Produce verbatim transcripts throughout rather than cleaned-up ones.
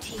Team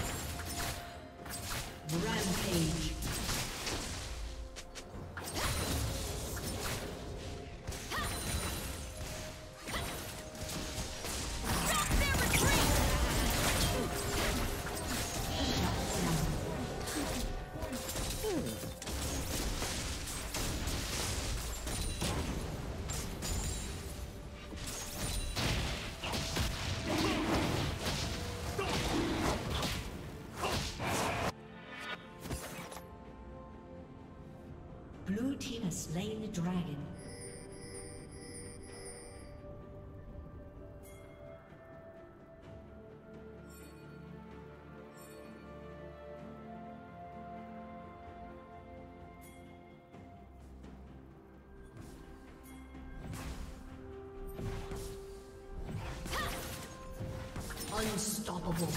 Rampage. Slaying the dragon. Unstoppable.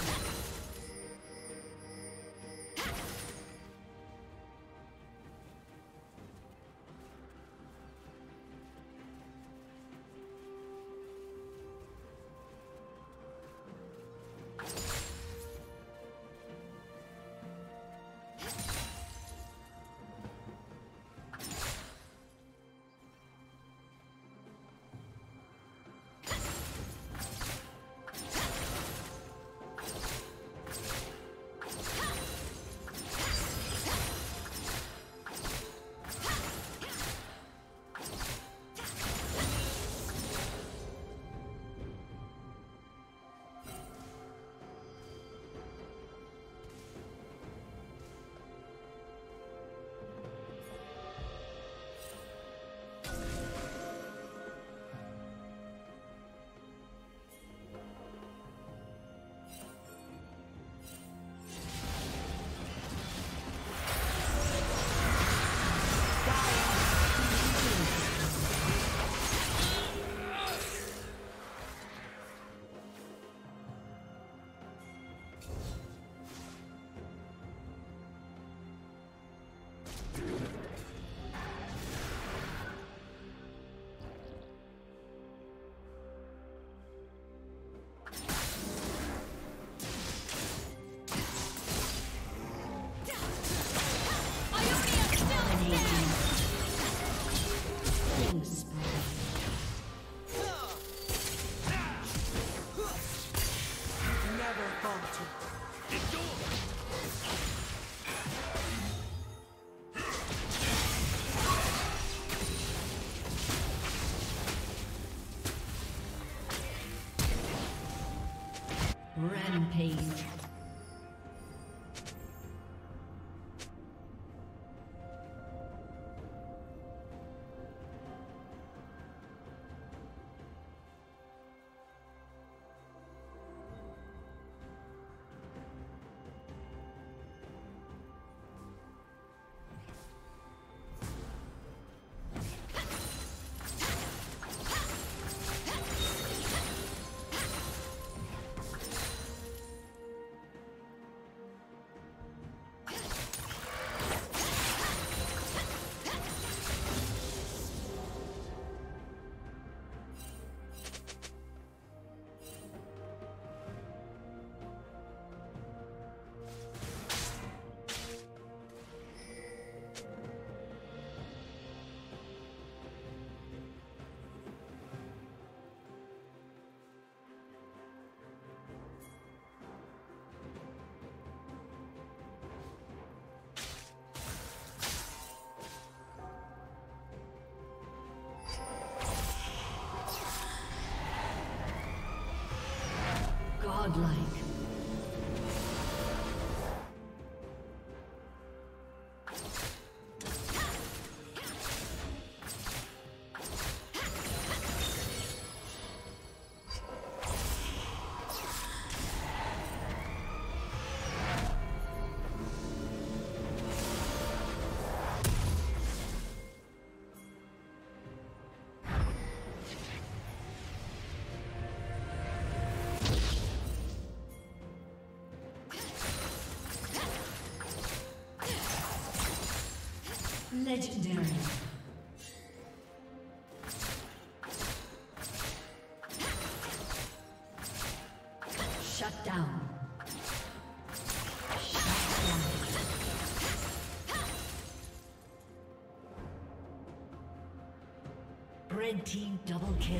Rampage. Godlike. Legendary. Shut down. Shut down. Red team double kill.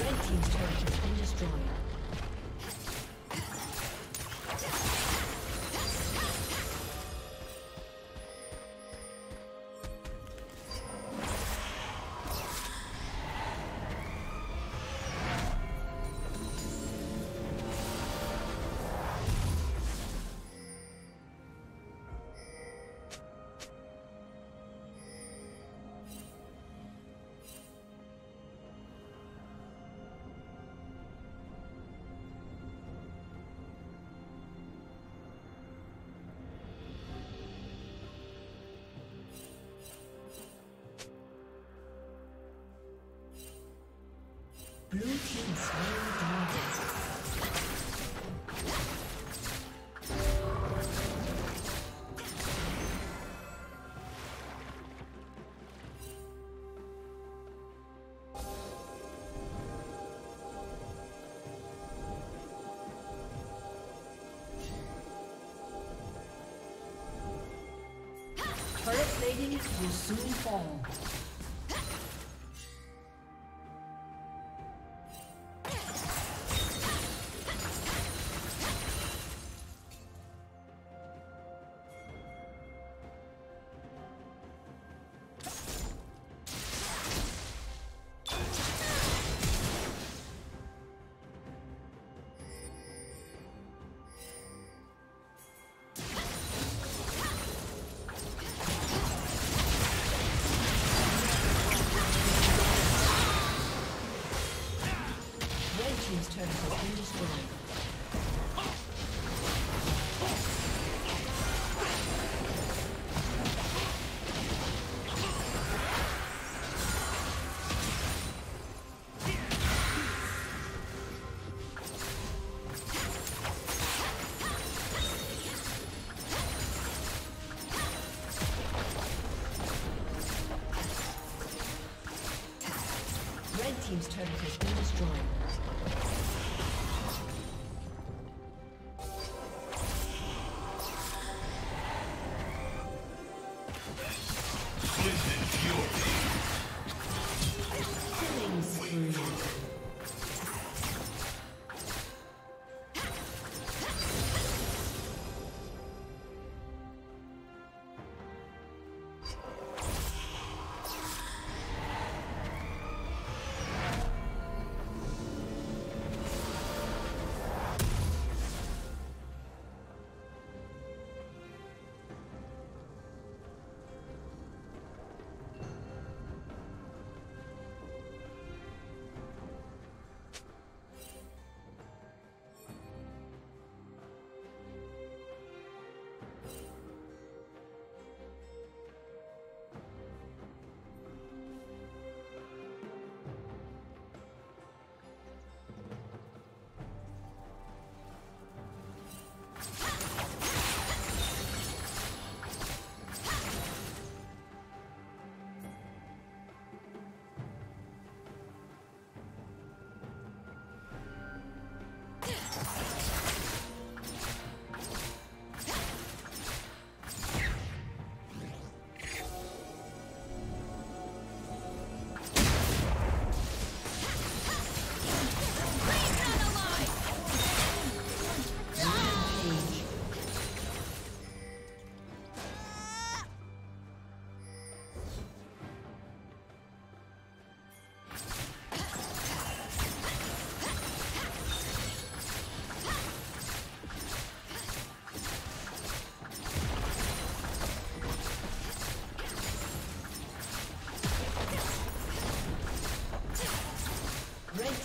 Red team's turret has been destroyed. Blue team's turret plating will soon fall. destroyed. Red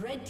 Red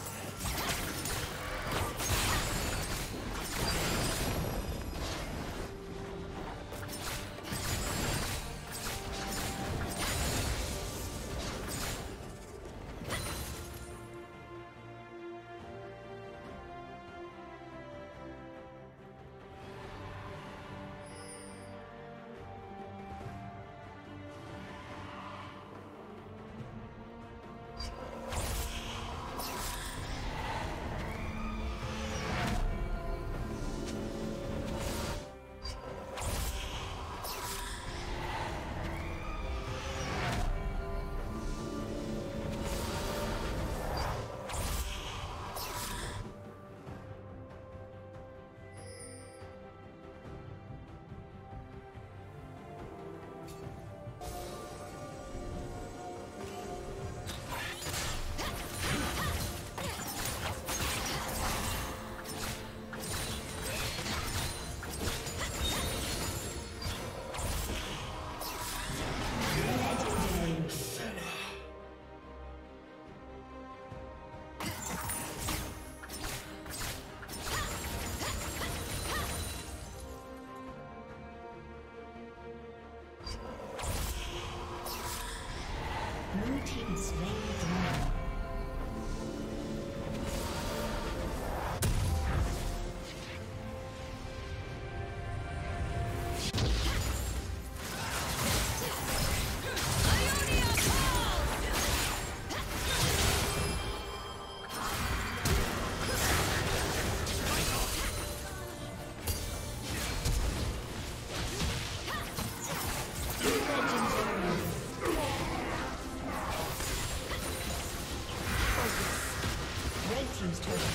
team's turret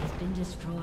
has been destroyed.